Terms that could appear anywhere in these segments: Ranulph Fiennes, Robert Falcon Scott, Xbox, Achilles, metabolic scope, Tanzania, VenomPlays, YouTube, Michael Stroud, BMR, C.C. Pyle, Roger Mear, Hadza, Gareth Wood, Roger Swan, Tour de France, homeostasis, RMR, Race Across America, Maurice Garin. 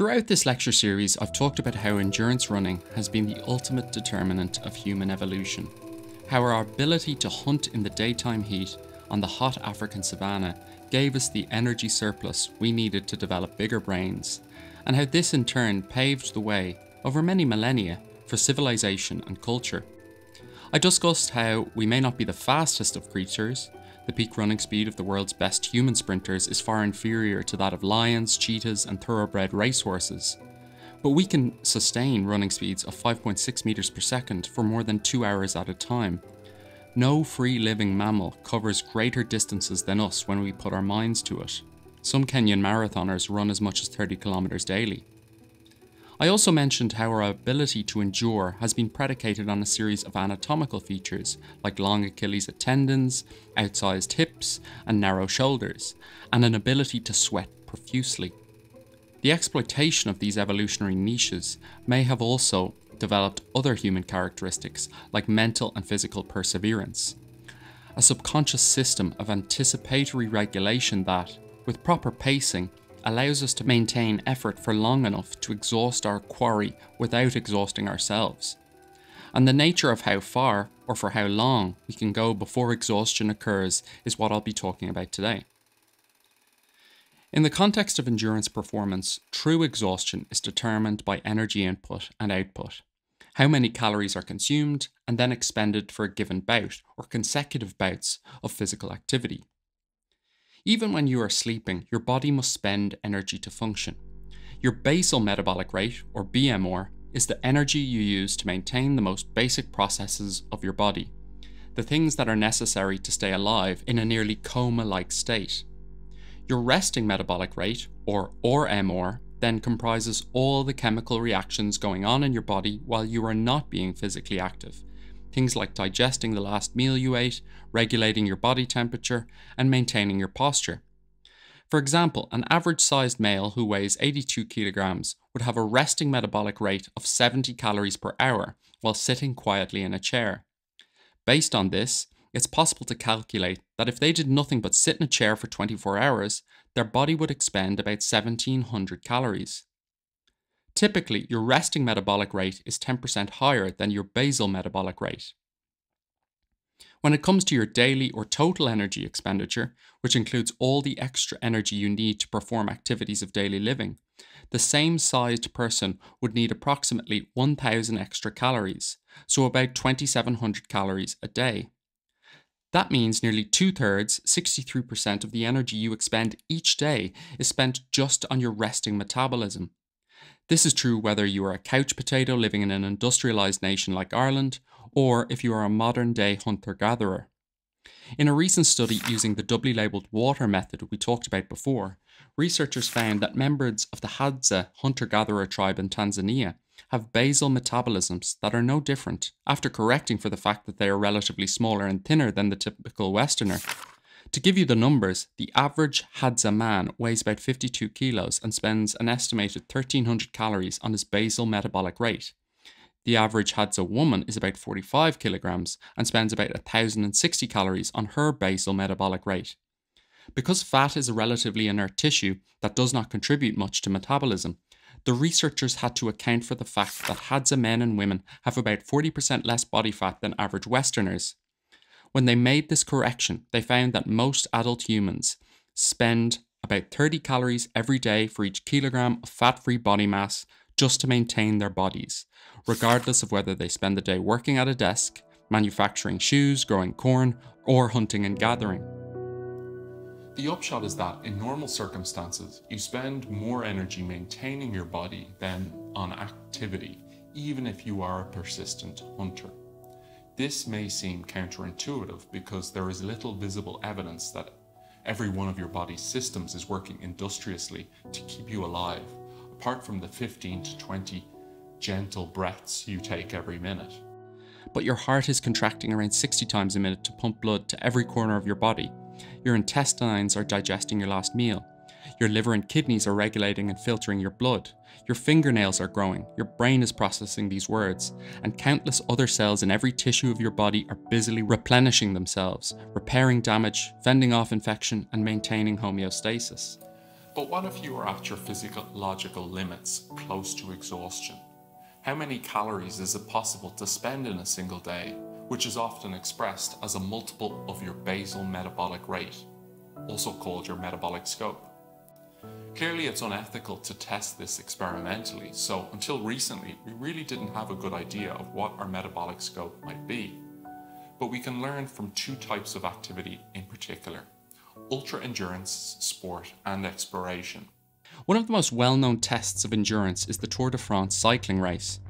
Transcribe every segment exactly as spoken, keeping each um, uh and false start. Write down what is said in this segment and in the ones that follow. Throughout this lecture series, I've talked about how endurance running has been the ultimate determinant of human evolution, how our ability to hunt in the daytime heat on the hot African savannah gave us the energy surplus we needed to develop bigger brains, and how this in turn paved the way over many millennia for civilization and culture. I discussed how we may not be the fastest of creatures. The peak running speed of the world's best human sprinters is far inferior to that of lions, cheetahs, and thoroughbred racehorses. But we can sustain running speeds of five point six meters per second for more than two hours at a time. No free living mammal covers greater distances than us when we put our minds to it. Some Kenyan marathoners run as much as thirty kilometers daily. I also mentioned how our ability to endure has been predicated on a series of anatomical features like long Achilles tendons, outsized hips, and narrow shoulders, and an ability to sweat profusely. The exploitation of these evolutionary niches may have also developed other human characteristics like mental and physical perseverance, a subconscious system of anticipatory regulation that, with proper pacing, allows us to maintain effort for long enough to exhaust our quarry without exhausting ourselves, and the nature of how far or for how long we can go before exhaustion occurs is what I'll be talking about today. In the context of endurance performance, true exhaustion is determined by energy input and output, how many calories are consumed and then expended for a given bout or consecutive bouts of physical activity. Even when you are sleeping, your body must spend energy to function. Your basal metabolic rate, or B M R, is the energy you use to maintain the most basic processes of your body, the things that are necessary to stay alive in a nearly coma-like state. Your resting metabolic rate, or R M R, then comprises all the chemical reactions going on in your body while you are not being physically active. Things like digesting the last meal you ate, regulating your body temperature, and maintaining your posture. For example, an average-sized male who weighs eighty-two kilograms would have a resting metabolic rate of seventy calories per hour while sitting quietly in a chair. Based on this, it's possible to calculate that if they did nothing but sit in a chair for twenty-four hours, their body would expend about seventeen hundred calories. Typically, your resting metabolic rate is ten percent higher than your basal metabolic rate. When it comes to your daily or total energy expenditure, which includes all the extra energy you need to perform activities of daily living, the same sized person would need approximately one thousand extra calories, so about twenty-seven hundred calories a day. That means nearly two-thirds, sixty-three percent of the energy you expend each day is spent just on your resting metabolism. This is true whether you are a couch potato living in an industrialised nation like Ireland, or if you are a modern-day hunter-gatherer. In a recent study using the doubly labelled water method we talked about before, researchers found that members of the Hadza hunter-gatherer tribe in Tanzania have basal metabolisms that are no different, after correcting for the fact that they are relatively smaller and thinner than the typical Westerner. To give you the numbers, the average Hadza man weighs about fifty-two kilos and spends an estimated thirteen hundred calories on his basal metabolic rate. The average Hadza woman is about forty-five kilograms and spends about one thousand sixty calories on her basal metabolic rate. Because fat is a relatively inert tissue that does not contribute much to metabolism, the researchers had to account for the fact that Hadza men and women have about forty percent less body fat than average Westerners. When they made this correction, they found that most adult humans spend about thirty calories every day for each kilogram of fat-free body mass just to maintain their bodies, regardless of whether they spend the day working at a desk, manufacturing shoes, growing corn, or hunting and gathering. The upshot is that, in normal circumstances, you spend more energy maintaining your body than on activity, even if you are a persistent hunter. This may seem counterintuitive because there is little visible evidence that every one of your body's systems is working industriously to keep you alive, apart from the fifteen to twenty gentle breaths you take every minute. But your heart is contracting around sixty times a minute to pump blood to every corner of your body. Your intestines are digesting your last meal. Your liver and kidneys are regulating and filtering your blood. Your fingernails are growing, your brain is processing these words, and countless other cells in every tissue of your body are busily replenishing themselves, repairing damage, fending off infection, and maintaining homeostasis. But what if you were at your physiological limits, close to exhaustion? How many calories is it possible to spend in a single day, which is often expressed as a multiple of your basal metabolic rate, also called your metabolic scope? Clearly, it's unethical to test this experimentally, so until recently, we really didn't have a good idea of what our metabolic scope might be. But we can learn from two types of activity in particular: ultra-endurance, sport, and exploration. One of the most well-known tests of endurance is the Tour de France cycling race.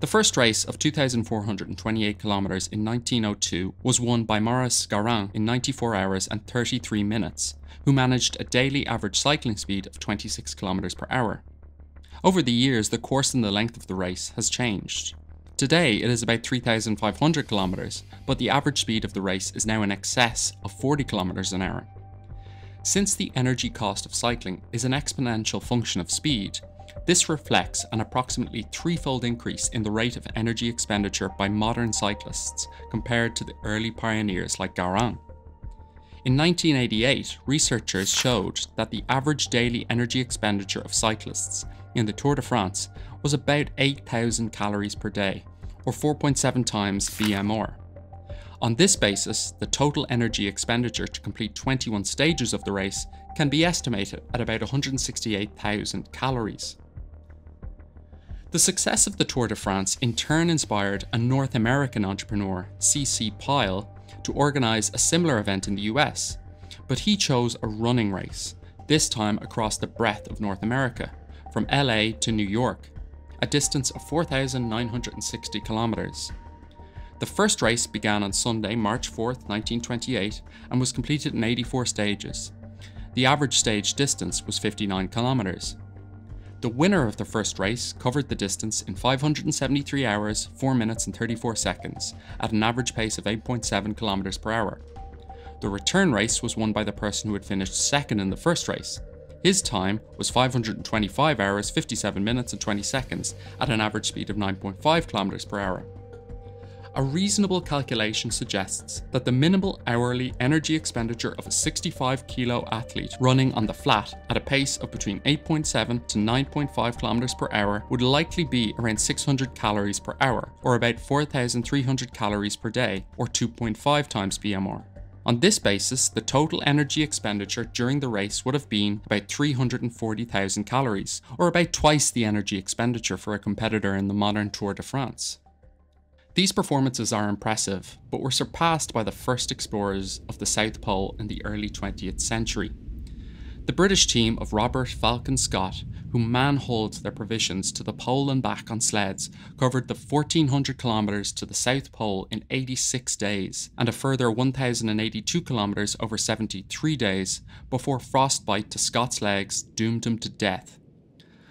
The first race of two thousand four hundred twenty-eight kilometers in nineteen oh two was won by Maurice Garin in ninety-four hours and thirty-three minutes, who managed a daily average cycling speed of twenty-six kilometers per hour. Over the years, the course and the length of the race has changed. Today, it is about three thousand five hundred kilometers, but the average speed of the race is now in excess of forty kilometers an hour. Since the energy cost of cycling is an exponential function of speed, this reflects an approximately threefold increase in the rate of energy expenditure by modern cyclists compared to the early pioneers like Garin. In nineteen eighty-eight, researchers showed that the average daily energy expenditure of cyclists in the Tour de France was about eight thousand calories per day, or four point seven times B M R. On this basis, the total energy expenditure to complete twenty-one stages of the race can be estimated at about one hundred sixty-eight thousand calories. The success of the Tour de France in turn inspired a North American entrepreneur, C C Pyle, to organize a similar event in the U S, but he chose a running race, this time across the breadth of North America, from L A to New York, a distance of four thousand nine hundred sixty kilometers. The first race began on Sunday, March fourth, nineteen twenty-eight, and was completed in eighty-four stages. The average stage distance was fifty-nine kilometers. The winner of the first race covered the distance in five hundred seventy-three hours, four minutes and thirty-four seconds at an average pace of eight point seven kilometers per hour. The return race was won by the person who had finished second in the first race. His time was five hundred twenty-five hours, fifty-seven minutes and twenty seconds at an average speed of nine point five kilometers per hour. A reasonable calculation suggests that the minimal hourly energy expenditure of a sixty-five kilo athlete running on the flat at a pace of between eight point seven to nine point five kilometers per hour would likely be around six hundred calories per hour, or about four thousand three hundred calories per day, or two point five times B M R. On this basis, the total energy expenditure during the race would have been about three hundred forty thousand calories, or about twice the energy expenditure for a competitor in the modern Tour de France. These performances are impressive, but were surpassed by the first explorers of the South Pole in the early twentieth century. The British team of Robert Falcon Scott, who man-hauled their provisions to the pole and back on sleds, covered the fourteen hundred kilometers to the South Pole in eighty-six days, and a further one thousand eighty-two kilometers over seventy-three days, before frostbite to Scott's legs doomed him to death.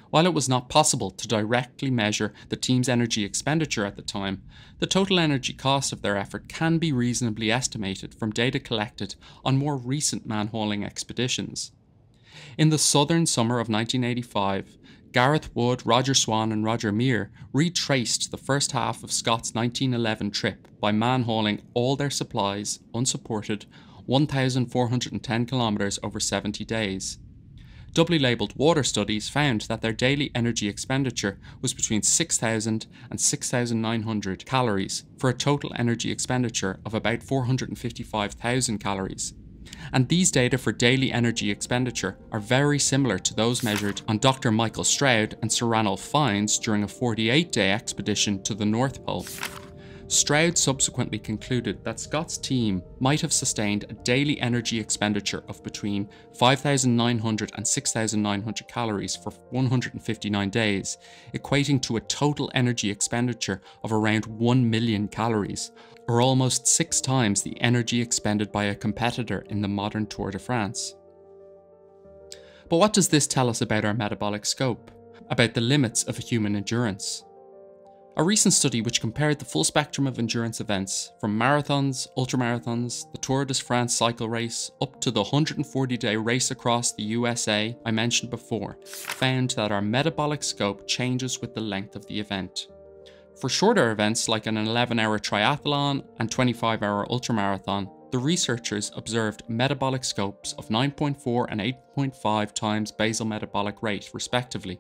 While it was not possible to directly measure the team's energy expenditure at the time, the total energy cost of their effort can be reasonably estimated from data collected on more recent man-hauling expeditions. In the southern summer of nineteen eighty-five, Gareth Wood, Roger Swan and Roger Mear retraced the first half of Scott's nineteen eleven trip by man-hauling all their supplies, unsupported, one thousand four hundred ten kilometers over seventy days. Doubly labelled water studies found that their daily energy expenditure was between six thousand and six thousand nine hundred calories, for a total energy expenditure of about four hundred fifty-five thousand calories. And these data for daily energy expenditure are very similar to those measured on Doctor Michael Stroud and Sir Ranulph Fiennes during a forty-eight day expedition to the North Pole. Stroud subsequently concluded that Scott's team might have sustained a daily energy expenditure of between five thousand nine hundred and six thousand nine hundred calories for one hundred fifty-nine days, equating to a total energy expenditure of around one million calories, or almost six times the energy expended by a competitor in the modern Tour de France. But what does this tell us about our metabolic scope, about the limits of human endurance? A recent study which compared the full spectrum of endurance events, from marathons, ultramarathons, the Tour de France cycle race, up to the one hundred forty day race across the U S A I mentioned before, found that our metabolic scope changes with the length of the event. For shorter events like an eleven hour triathlon and twenty-five hour ultramarathon, the researchers observed metabolic scopes of nine point four and eight point five times basal metabolic rate respectively.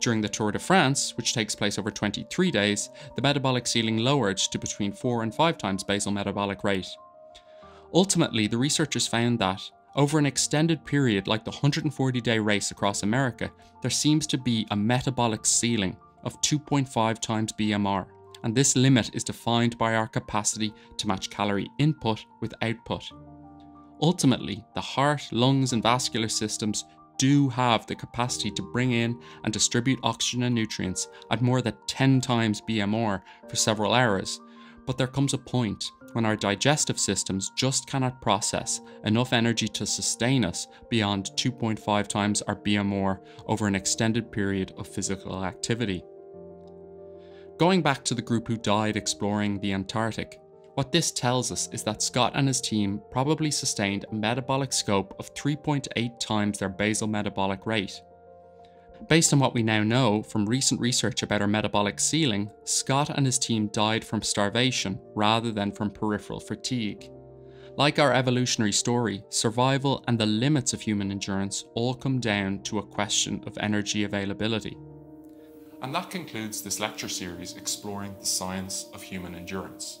During the Tour de France, which takes place over twenty-three days, the metabolic ceiling lowered to between four and five times basal metabolic rate. Ultimately, the researchers found that, over an extended period like the one hundred forty day race across America, there seems to be a metabolic ceiling of two point five times B M R, and this limit is defined by our capacity to match calorie input with output. Ultimately, the heart, lungs, and vascular systems do have the capacity to bring in and distribute oxygen and nutrients at more than ten times B M R for several hours, but there comes a point when our digestive systems just cannot process enough energy to sustain us beyond two point five times our B M R over an extended period of physical activity. Going back to the group who died exploring the Antarctic, what this tells us is that Scott and his team probably sustained a metabolic scope of three point eight times their basal metabolic rate. Based on what we now know from recent research about our metabolic ceiling, Scott and his team died from starvation rather than from peripheral fatigue. Like our evolutionary story, survival and the limits of human endurance all come down to a question of energy availability. And that concludes this lecture series exploring the science of human endurance.